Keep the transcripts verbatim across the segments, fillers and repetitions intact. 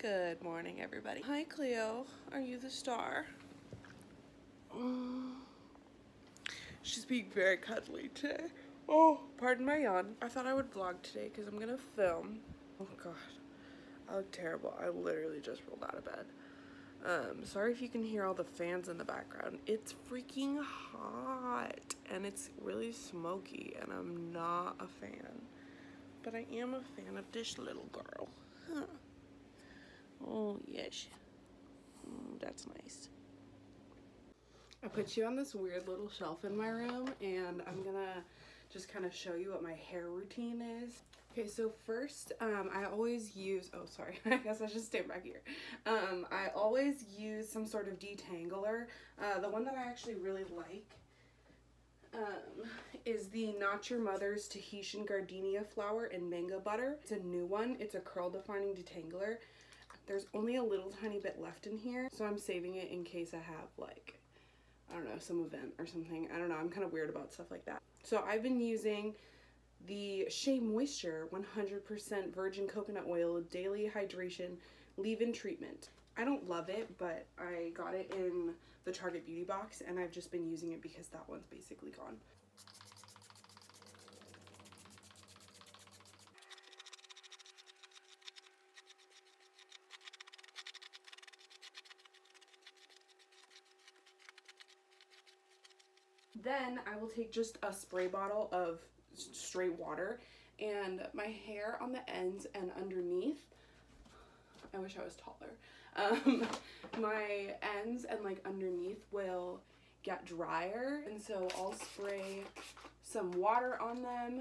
Good morning, everybody. Hi, Cleo. Are you the star? Mm. She's being very cuddly today. Oh, pardon my yawn. I thought I would vlog today because I'm gonna film. Oh God, I look terrible. I literally just rolled out of bed. Um, sorry if you can hear all the fans in the background. It's freaking hot and it's really smoky and I'm not a fan. But I am a fan of this little girl. Huh. Oh, yes. Mm, that's nice. I put you on this weird little shelf in my room, and I'm gonna just kind of show you what my hair routine is. Okay, so first, um, I always use, oh, sorry, I guess I should stand back here. Um, I always use some sort of detangler. Uh, the one that I actually really like um, is the Not Your Mother's Tahitian Gardenia Flower in Mango Butter. It's a new one. It's a curl defining detangler. There's only a little tiny bit left in here, so I'm saving it in case I have, like, I don't know, some event or something. I don't know, I'm kind of weird about stuff like that. So I've been using the Shea Moisture one hundred percent Virgin Coconut Oil Daily Hydration Leave-In Treatment. I don't love it, but I got it in the Target Beauty Box, and I've just been using it because that one's basically gone. Then I will take just a spray bottle of straight water, and my hair on the ends and underneath, I wish I was taller, um, my ends and like underneath will get drier, and so I'll spray some water on them.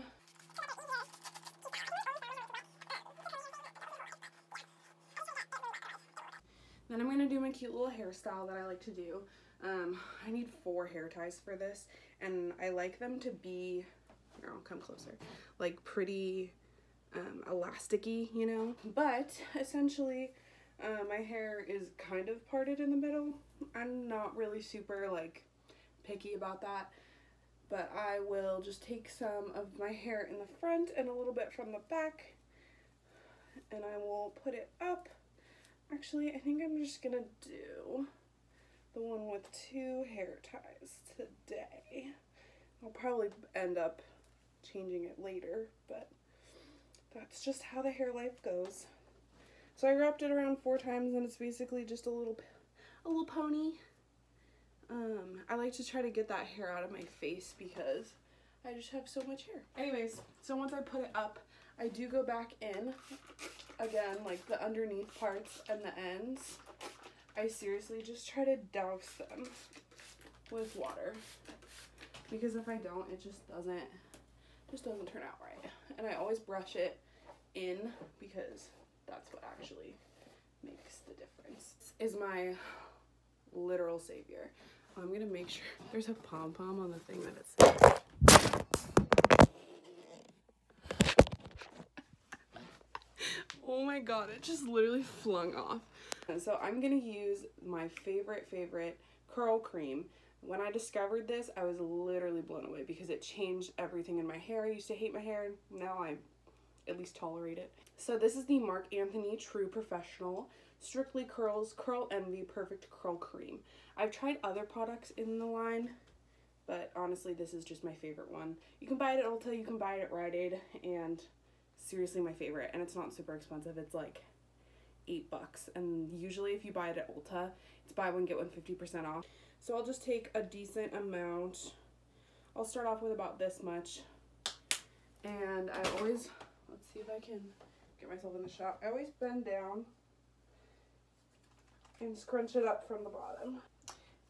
Then I'm gonna do my cute little hairstyle that I like to do. Um, I need four hair ties for this, and I like them to be, here, I'll come closer, like pretty um, elasticy, you know? But essentially, uh, my hair is kind of parted in the middle. I'm not really super like picky about that, but I will just take some of my hair in the front and a little bit from the back, and I will put it up. Actually, I think I'm just gonna do the one with two hair ties today. I'll probably end up changing it later, but that's just how the hair life goes. So I wrapped it around four times, and it's basically just a little, a little pony. Um, I like to try to get that hair out of my face because I just have so much hair. Anyways, so once I put it up, I do go back in again, like the underneath parts and the ends. I seriously just try to douse them with water, because if I don't, it just doesn't, just doesn't turn out right. And I always brush it in because that's what actually makes the difference. This is my literal savior. I'm gonna make sure there's a pom pom on the thing that it's. Oh my God, it just literally flung off. So I'm gonna use my favorite, favorite curl cream. When I discovered this, I was literally blown away because it changed everything in my hair. I used to hate my hair, now I at least tolerate it. So this is the Marc Anthony True Professional Strictly Curls Curl and the Perfect Curl Cream. I've tried other products in the line, but honestly, this is just my favorite one. You can buy it at Ulta, you can buy it at Rite Aid, and seriously my favorite, and it's not super expensive. It's like eight bucks, and usually if you buy it at Ulta, it's buy one get one fifty percent off. So I'll just take a decent amount. I'll start off with about this much, and I always, let's see if I can get myself in the shot. I always bend down and scrunch it up from the bottom.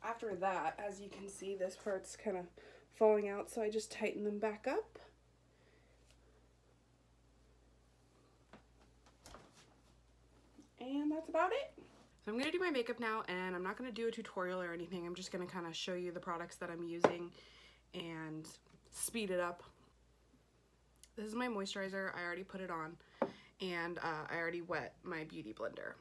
After that, as you can see, this part's kind of falling out, so I just tighten them back up. And that's about it. So I'm gonna do my makeup now, and I'm not gonna do a tutorial or anything. I'm just gonna kind of show you the products that I'm using and speed it up. This is my moisturizer. I already put it on, and uh, I already wet my beauty blender.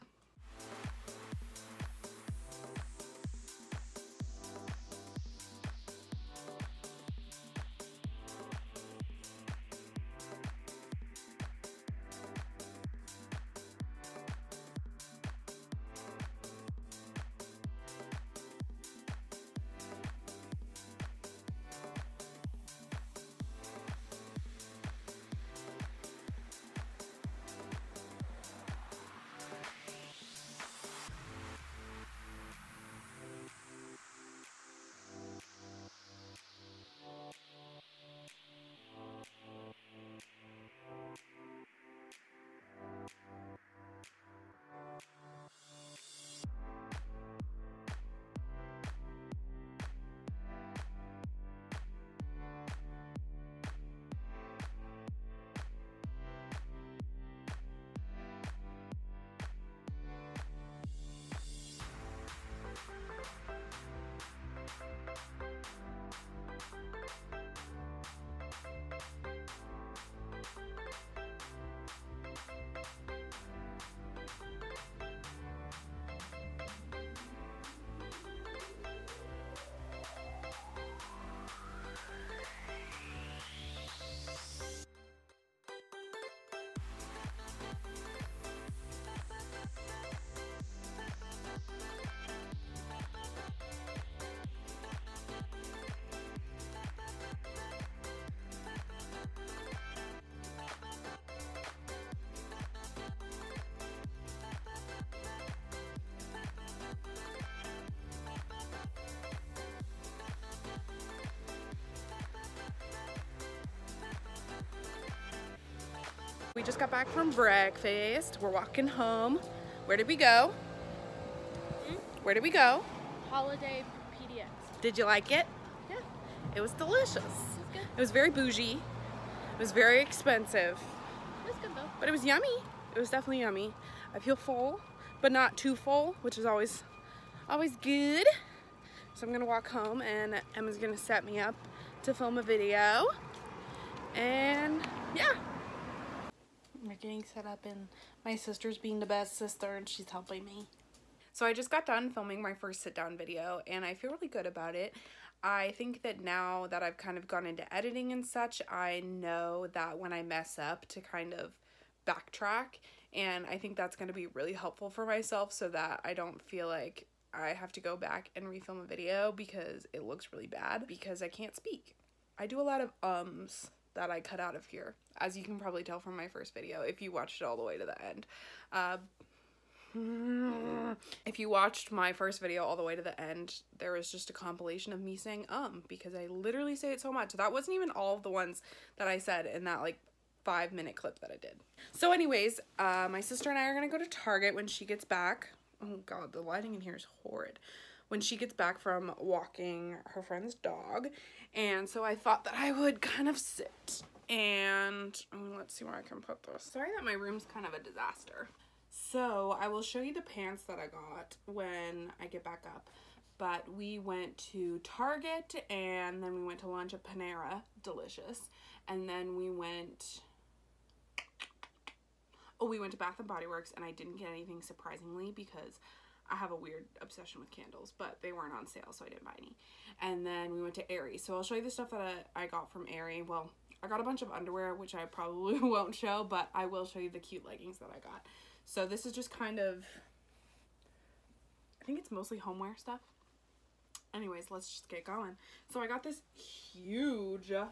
We just got back from breakfast. We're walking home. Where did we go? Mm? Where did we go? Holiday P D X. Did you like it? Yeah. It was delicious. It was good. It was very bougie. It was very expensive. It was good though. But it was yummy. It was definitely yummy. I feel full, but not too full, which is always, always good. So I'm gonna walk home and Emma's gonna set me up to film a video. And yeah. We're getting set up and my sister's being the best sister and she's helping me. So I just got done filming my first sit down video and I feel really good about it. I think that now that I've kind of gone into editing and such, I know that when I mess up to kind of backtrack, and I think that's going to be really helpful for myself so that I don't feel like I have to go back and refilm a video because it looks really bad because I can't speak. I do a lot of ums that I cut out of here, as you can probably tell from my first video if you watched it all the way to the end. Uh, if you watched my first video all the way to the end, there was just a compilation of me saying um because I literally say it so much. That wasn't even all of the ones that I said in that like five minute clip that I did. So anyways, uh, my sister and I are gonna go to Target when she gets back. Oh God, the lighting in here is horrid. When she gets back from walking her friend's dog. And so I thought that I would kind of sit and oh, let's see where I can put this. Sorry that my room's kind of a disaster. So I will show you the pants that I got when I get back up. But we went to Target and then we went to lunch at Panera, delicious. And then we went, oh, we went to Bath and Body Works and I didn't get anything surprisingly because I have a weird obsession with candles, but they weren't on sale, so I didn't buy any. And then we went to Aerie. So I'll show you the stuff that I, I got from Aerie. Well, I got a bunch of underwear, which I probably won't show, but I will show you the cute leggings that I got. So this is just kind of, I think it's mostly homeware stuff. Anyways, let's just get going. So I got this huge uh,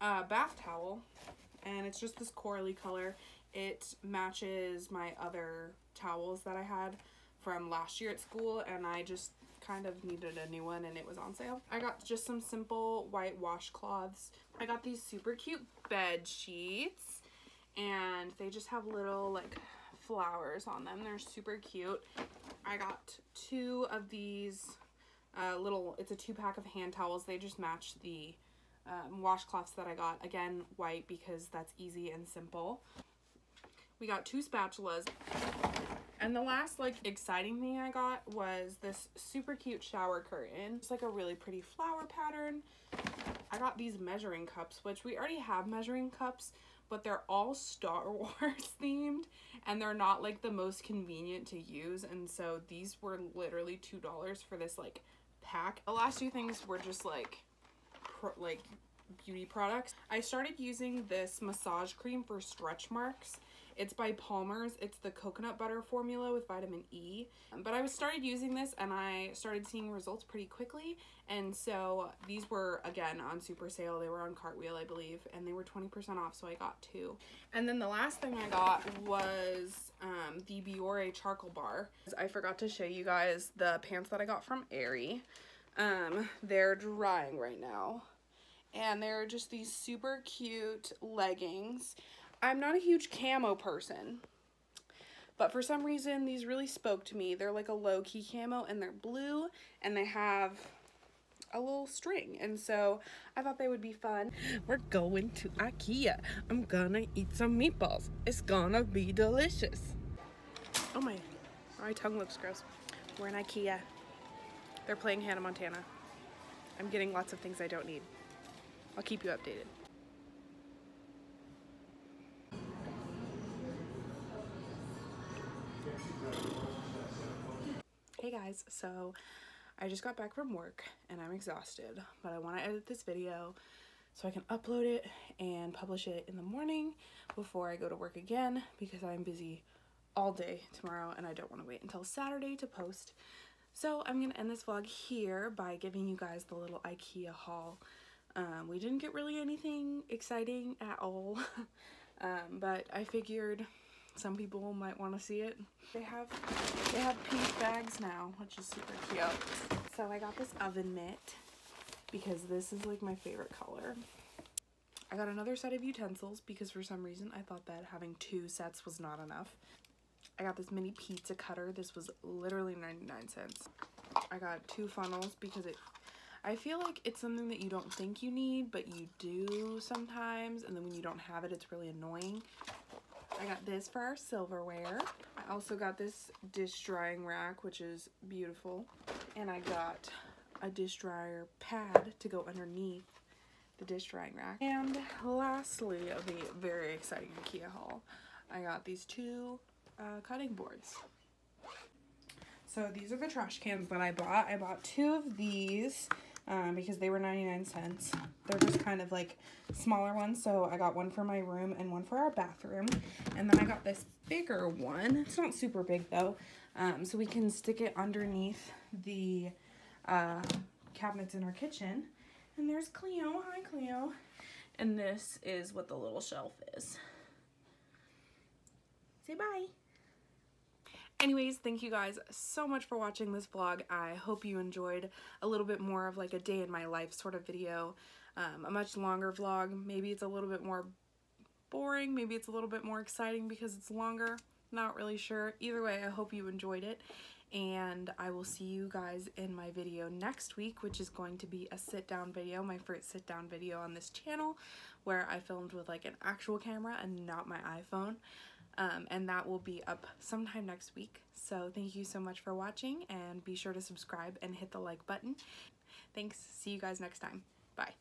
bath towel, and it's just this corally color. It matches my other towels that I had from last year at school, and I just kind of needed a new one and it was on sale. I got just some simple white washcloths. I got these super cute bed sheets and they just have little like flowers on them. They're super cute. I got two of these uh, little, it's a two pack of hand towels. They just match the um, washcloths that I got. Again, white because that's easy and simple. We got two spatulas. And the last like exciting thing I got was this super cute shower curtain. It's like a really pretty flower pattern. I got these measuring cups, which we already have measuring cups, but they're all Star Wars themed and they're not like the most convenient to use. And so these were literally two dollars for this like pack. The last two things were just like, pro like beauty products. I started using this massage cream for stretch marks. It's by Palmer's. It's the coconut butter formula with vitamin E. But I was started using this and I started seeing results pretty quickly. And so these were, again, on super sale. They were on Cartwheel, I believe, and they were twenty percent off, so I got two. And then the last thing I got was um, the Biore Charcoal Bar. I forgot to show you guys the pants that I got from Aerie. Um, they're drying right now. And they're just these super cute leggings. I'm not a huge camo person, but for some reason these really spoke to me. They're like a low-key camo and they're blue and they have a little string, and so I thought they would be fun. We're going to Ikea. I'm gonna eat some meatballs. It's gonna be delicious. Oh my, my tongue looks gross. We're in Ikea. They're playing Hannah Montana. I'm getting lots of things I don't need. I'll keep you updated. Hey guys, so I just got back from work and I'm exhausted, but I want to edit this video so I can upload it and publish it in the morning before I go to work again because I'm busy all day tomorrow and I don't want to wait until Saturday to post. So I'm going to end this vlog here by giving you guys the little IKEA haul. Um, we didn't get really anything exciting at all, um, but I figured some people might want to see it. They have they have pink bags now, which is super cute. So I got this oven mitt because this is like my favorite color. I got another set of utensils because for some reason I thought that having two sets was not enough. I got this mini pizza cutter. This was literally ninety-nine cents. I got two funnels because it, I feel like it's something that you don't think you need, but you do sometimes, and then when you don't have it, it's really annoying. I got this for our silverware. I also got this dish drying rack, which is beautiful. And I got a dish dryer pad to go underneath the dish drying rack. And lastly, of the very exciting IKEA haul, I got these two uh, cutting boards. So these are the trash cans that I bought. I bought two of these um, because they were ninety-nine cents. They're just kind of like smaller ones. So I got one for my room and one for our bathroom. And then I got this bigger one. It's not super big though. Um, so we can stick it underneath the uh, cabinets in our kitchen. And there's Cleo. Hi, Cleo. And this is what the little shelf is. Say bye. Anyways, thank you guys so much for watching this vlog. I hope you enjoyed a little bit more of like a day in my life sort of video, um, a much longer vlog. Maybe it's a little bit more boring. Maybe it's a little bit more exciting because it's longer. Not really sure. Either way, I hope you enjoyed it. And I will see you guys in my video next week, which is going to be a sit down video, my first sit down video on this channel, where I filmed with like an actual camera and not my iPhone. Um, and that will be up sometime next week. So thank you so much for watching, and be sure to subscribe and hit the like button. Thanks. See you guys next time. Bye.